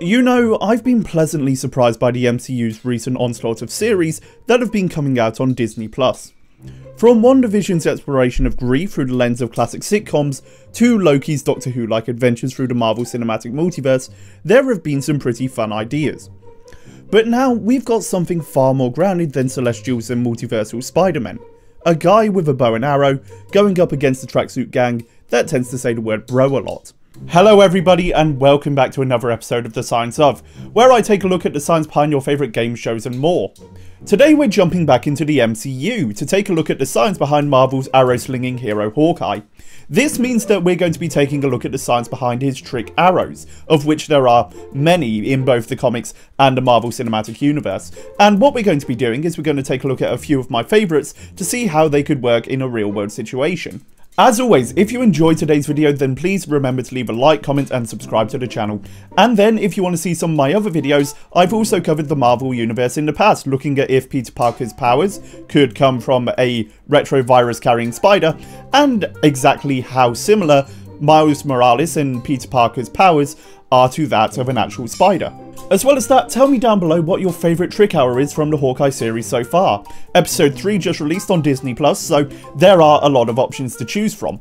You know, I've been pleasantly surprised by the MCU's recent onslaught of series that have been coming out on Disney+. From WandaVision's exploration of grief through the lens of classic sitcoms, to Loki's Doctor Who-like adventures through the Marvel Cinematic Multiverse, there have been some pretty fun ideas. But now, we've got something far more grounded than Celestials and multiversal Spider-Men. A guy with a bow and arrow, going up against a tracksuit gang that tends to say the word bro a lot. Hello everybody and welcome back to another episode of The Science Of, where I take a look at the science behind your favourite game shows and more. Today we're jumping back into the MCU to take a look at the science behind Marvel's arrow-slinging hero Hawkeye. This means that we're going to be taking a look at the science behind his trick arrows, of which there are many in both the comics and the Marvel Cinematic Universe, and what we're going to be doing is we're going to take a look at a few of my favourites to see how they could work in a real-world situation. As always, if you enjoyed today's video then please remember to leave a like, comment and subscribe to the channel. And then if you want to see some of my other videos, I've also covered the Marvel Universe in the past, looking at if Peter Parker's powers could come from a retrovirus carrying spider, and exactly how similar Miles Morales and Peter Parker's powers are to that of an actual spider. As well as that, tell me down below what your favourite trick hour is from the Hawkeye series so far. Episode 3 just released on Disney+, so there are a lot of options to choose from.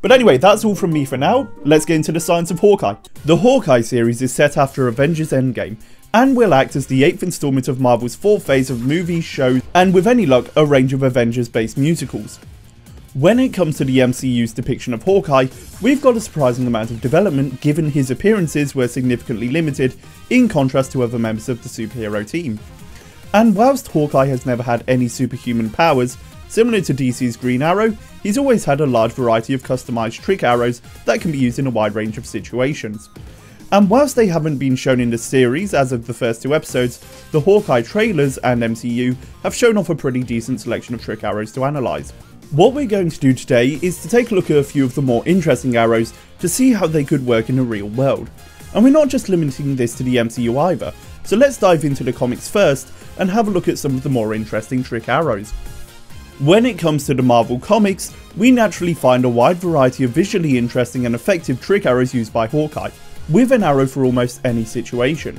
But anyway, that's all from me for now. Let's get into the science of Hawkeye. The Hawkeye series is set after Avengers Endgame, and will act as the 8th installment of Marvel's 4th phase of movies, shows, and with any luck, a range of Avengers-based musicals. When it comes to the MCU's depiction of Hawkeye, we've got a surprising amount of development given his appearances were significantly limited in contrast to other members of the superhero team. And whilst Hawkeye has never had any superhuman powers, similar to DC's Green Arrow, he's always had a large variety of customised trick arrows that can be used in a wide range of situations. And whilst they haven't been shown in the series as of the first two episodes, the Hawkeye trailers and MCU have shown off a pretty decent selection of trick arrows to analyse. What we're going to do today is to take a look at a few of the more interesting arrows to see how they could work in the real world. And we're not just limiting this to the MCU either, so let's dive into the comics first and have a look at some of the more interesting trick arrows. When it comes to the Marvel comics, we naturally find a wide variety of visually interesting and effective trick arrows used by Hawkeye, with an arrow for almost any situation.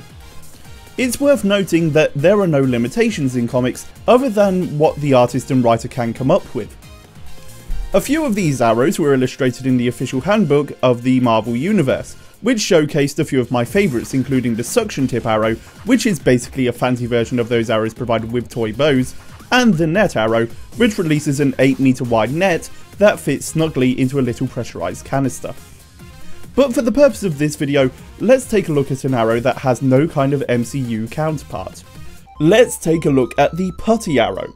It's worth noting that there are no limitations in comics other than what the artist and writer can come up with. A few of these arrows were illustrated in the official handbook of the Marvel Universe, which showcased a few of my favourites, including the suction tip arrow, which is basically a fancy version of those arrows provided with toy bows, and the net arrow, which releases an 8-meter wide net that fits snugly into a little pressurised canister. But for the purpose of this video, let's take a look at an arrow that has no kind of MCU counterpart. Let's take a look at the putty arrow.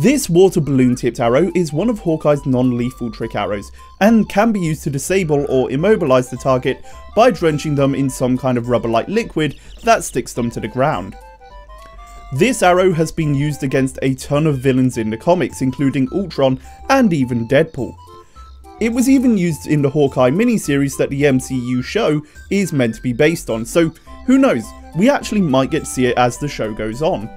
This water balloon tipped arrow is one of Hawkeye's non-lethal trick arrows, and can be used to disable or immobilise the target by drenching them in some kind of rubber-like liquid that sticks them to the ground. This arrow has been used against a ton of villains in the comics, including Ultron and even Deadpool. It was even used in the Hawkeye miniseries that the MCU show is meant to be based on, so who knows, we actually might get to see it as the show goes on.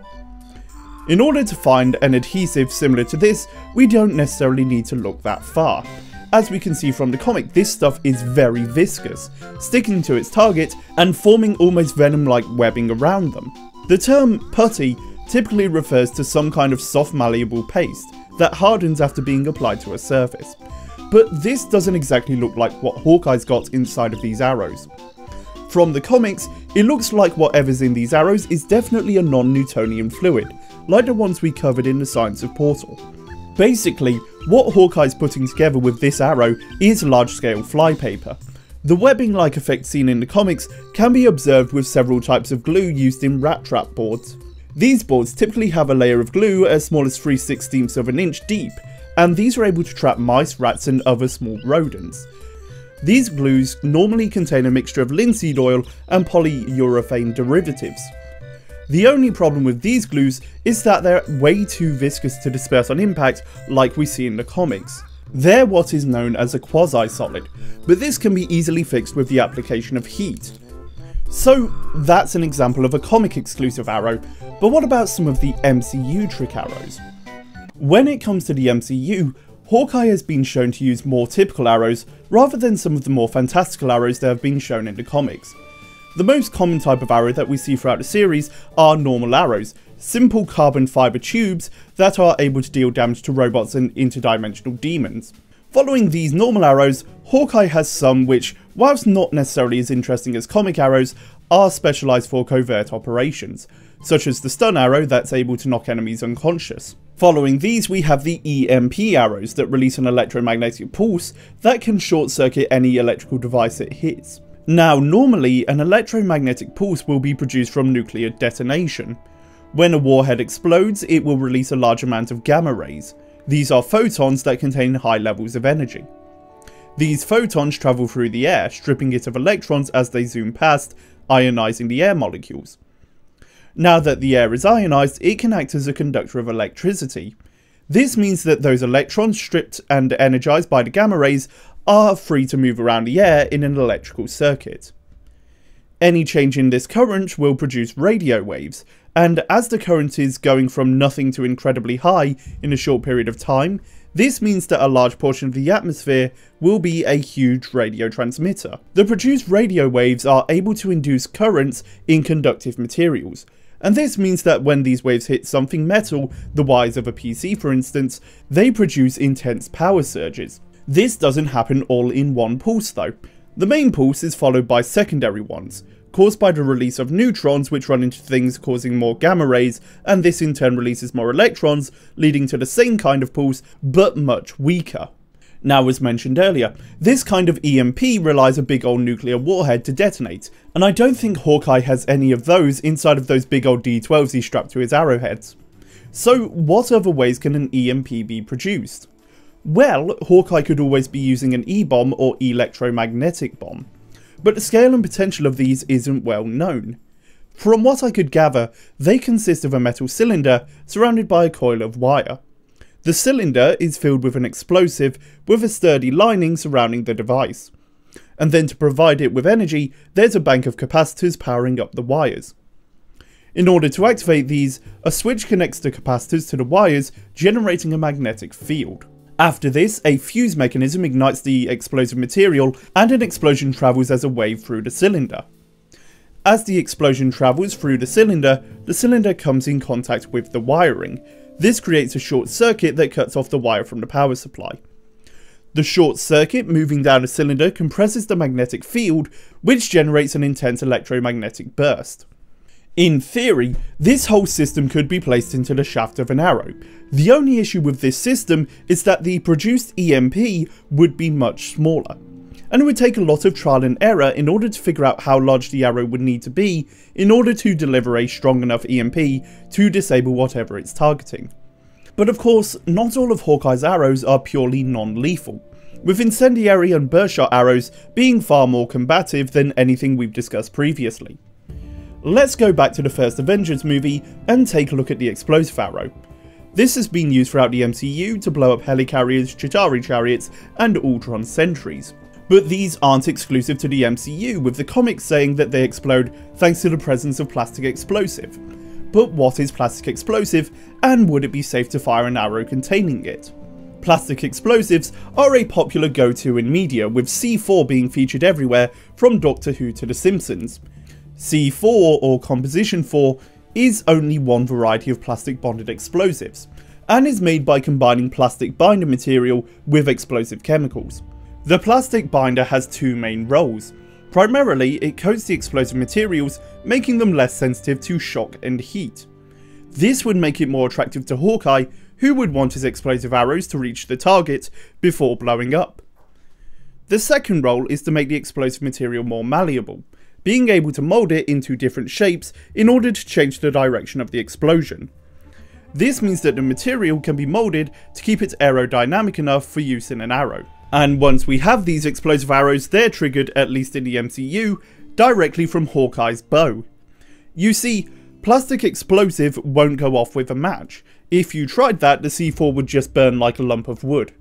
In order to find an adhesive similar to this, we don't necessarily need to look that far. As we can see from the comic, this stuff is very viscous, sticking to its target and forming almost venom-like webbing around them. The term putty typically refers to some kind of soft malleable paste that hardens after being applied to a surface. But this doesn't exactly look like what Hawkeye's got inside of these arrows. From the comics, it looks like whatever's in these arrows is definitely a non-Newtonian fluid, like the ones we covered in the Science of Portal. Basically, what Hawkeye's putting together with this arrow is large-scale flypaper. The webbing-like effect seen in the comics can be observed with several types of glue used in rat trap boards. These boards typically have a layer of glue as small as 3/16ths of an inch deep, and these are able to trap mice, rats and other small rodents. These glues normally contain a mixture of linseed oil and polyurethane derivatives. The only problem with these glues is that they're way too viscous to disperse on impact like we see in the comics. They're what is known as a quasi-solid, but this can be easily fixed with the application of heat. So that's an example of a comic exclusive arrow, but what about some of the MCU trick arrows? When it comes to the MCU, Hawkeye has been shown to use more typical arrows rather than some of the more fantastical arrows that have been shown in the comics. The most common type of arrow that we see throughout the series are normal arrows, simple carbon fibre tubes that are able to deal damage to robots and interdimensional demons. Following these normal arrows, Hawkeye has some which, whilst not necessarily as interesting as comic arrows, are specialised for covert operations, such as the stun arrow that's able to knock enemies unconscious. Following these, we have the EMP arrows that release an electromagnetic pulse that can short circuit any electrical device it hits. Now, normally, an electromagnetic pulse will be produced from nuclear detonation. When a warhead explodes, it will release a large amount of gamma rays. These are photons that contain high levels of energy. These photons travel through the air, stripping it of electrons as they zoom past, ionizing the air molecules. Now that the air is ionized, it can act as a conductor of electricity. This means that those electrons stripped and energized by the gamma rays are free to move around the air in an electrical circuit. Any change in this current will produce radio waves, and as the current is going from nothing to incredibly high in a short period of time, this means that a large portion of the atmosphere will be a huge radio transmitter. The produced radio waves are able to induce currents in conductive materials, and this means that when these waves hit something metal, the wires of a PC for instance, they produce intense power surges. This doesn't happen all in one pulse though. The main pulse is followed by secondary ones, caused by the release of neutrons which run into things causing more gamma rays, and this in turn releases more electrons, leading to the same kind of pulse, but much weaker. Now, as mentioned earlier, this kind of EMP relies a big old nuclear warhead to detonate, and I don't think Hawkeye has any of those inside of those big old D12s he strapped to his arrowheads. So what other ways can an EMP be produced? Well, Hawkeye could always be using an E-bomb or electromagnetic bomb, but the scale and potential of these isn't well known. From what I could gather, they consist of a metal cylinder surrounded by a coil of wire. The cylinder is filled with an explosive with a sturdy lining surrounding the device, and then to provide it with energy, there's a bank of capacitors powering up the wires. In order to activate these, a switch connects the capacitors to the wires, generating a magnetic field. After this, a fuse mechanism ignites the explosive material, and an explosion travels as a wave through the cylinder. As the explosion travels through the cylinder comes in contact with the wiring. This creates a short circuit that cuts off the wire from the power supply. The short circuit moving down the cylinder compresses the magnetic field, which generates an intense electromagnetic burst. In theory, this whole system could be placed into the shaft of an arrow. The only issue with this system is that the produced EMP would be much smaller, and it would take a lot of trial and error in order to figure out how large the arrow would need to be in order to deliver a strong enough EMP to disable whatever it's targeting. But of course, not all of Hawkeye's arrows are purely non-lethal, with incendiary and birdshot arrows being far more combative than anything we've discussed previously. Let's go back to the first Avengers movie and take a look at the explosive arrow. This has been used throughout the MCU to blow up helicarriers, Chitauri chariots, and Ultron sentries. But these aren't exclusive to the MCU, with the comics saying that they explode thanks to the presence of plastic explosive. But what is plastic explosive, and would it be safe to fire an arrow containing it? Plastic explosives are a popular go-to in media, with C4 being featured everywhere from Doctor Who to The Simpsons. C4, or Composition 4, is only one variety of plastic bonded explosives, and is made by combining plastic binder material with explosive chemicals. The plastic binder has two main roles. Primarily, it coats the explosive materials, making them less sensitive to shock and heat. This would make it more attractive to Hawkeye, who would want his explosive arrows to reach the target before blowing up. The second role is to make the explosive material more malleable, being able to mould it into different shapes in order to change the direction of the explosion. This means that the material can be moulded to keep it aerodynamic enough for use in an arrow. And once we have these explosive arrows, they're triggered, at least in the MCU, directly from Hawkeye's bow. You see, plastic explosive won't go off with a match. If you tried that, the C4 would just burn like a lump of wood.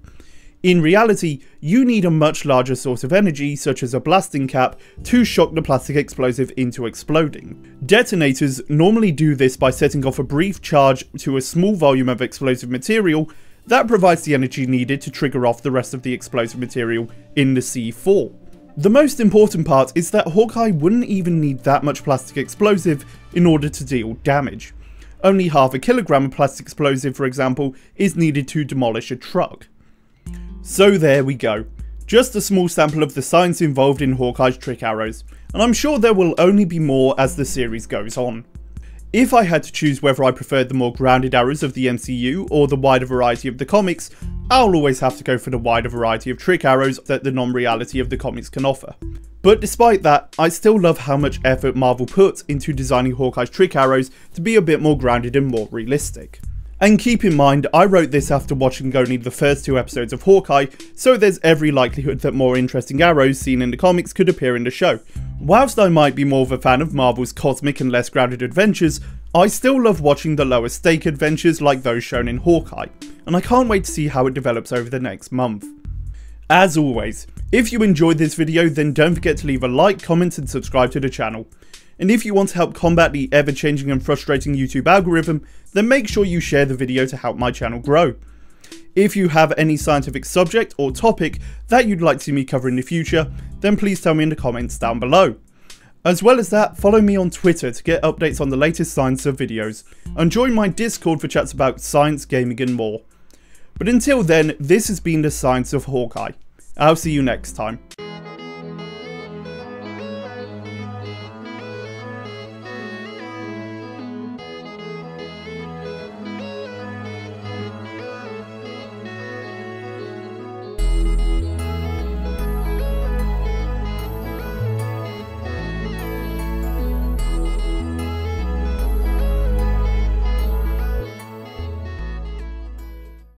In reality, you need a much larger source of energy, such as a blasting cap, to shock the plastic explosive into exploding. Detonators normally do this by setting off a brief charge to a small volume of explosive material that provides the energy needed to trigger off the rest of the explosive material in the C4. The most important part is that Hawkeye wouldn't even need that much plastic explosive in order to deal damage. Only half a kilogram of plastic explosive, for example, is needed to demolish a truck. So there we go. Just a small sample of the science involved in Hawkeye's trick arrows, and I'm sure there will only be more as the series goes on. If I had to choose whether I preferred the more grounded arrows of the MCU or the wider variety of the comics, I'll always have to go for the wider variety of trick arrows that the non-reality of the comics can offer. But despite that, I still love how much effort Marvel puts into designing Hawkeye's trick arrows to be a bit more grounded and more realistic. And keep in mind, I wrote this after watching only the first two episodes of Hawkeye, so there's every likelihood that more interesting arrows seen in the comics could appear in the show. Whilst I might be more of a fan of Marvel's cosmic and less grounded adventures, I still love watching the lower stake adventures like those shown in Hawkeye, and I can't wait to see how it develops over the next month. As always, if you enjoyed this video then don't forget to leave a like, comment and subscribe to the channel. And if you want to help combat the ever-changing and frustrating YouTube algorithm, then make sure you share the video to help my channel grow. If you have any scientific subject or topic that you'd like to see me cover in the future, then please tell me in the comments down below. As well as that, follow me on Twitter to get updates on the latest science of videos, and join my Discord for chats about science, gaming and more. But until then, this has been the Science of Hawkeye. I'll see you next time.